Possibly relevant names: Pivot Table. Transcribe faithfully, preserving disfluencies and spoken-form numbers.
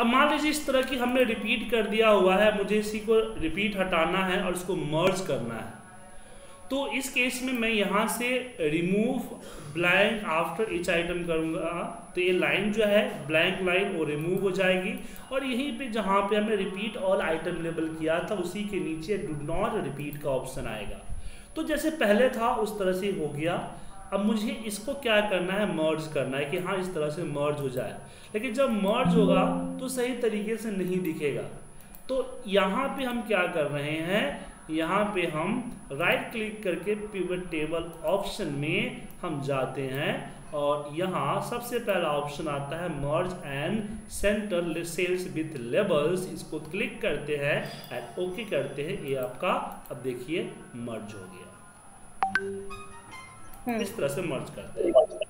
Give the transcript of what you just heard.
अब मान लीजिए इस तरह की हमने रिपीट कर दिया हुआ है, मुझे इसी को रिपीट हटाना है और इसको मर्ज करना है, तो इस केस में मैं यहाँ से remove blank after each item करूँगा, तो ये लाइन जो है ब्लैंक लाइन वो रिमूव हो जाएगी। और यहीं पे जहाँ पे हमने रिपीट ऑल आइटम लेबल किया था उसी के नीचे डू नॉट रिपीट का ऑप्शन आएगा, तो जैसे पहले था उस तरह से हो गया। अब मुझे इसको क्या करना है, मर्ज करना है कि हाँ इस तरह से मर्ज हो जाए, लेकिन जब मर्ज होगा तो सही तरीके से नहीं दिखेगा। तो यहाँ पे हम क्या कर रहे हैं, यहाँ पे हम राइट क्लिक करके पिवट टेबल ऑप्शन में हम जाते हैं और यहाँ सबसे पहला ऑप्शन आता है merge and centre cells with labels, इसको क्लिक करते हैं एंड ओके करते हैं, ये आपका अब देखिए मर्ज हो गया। इस तरह से मर्ज करते हैं।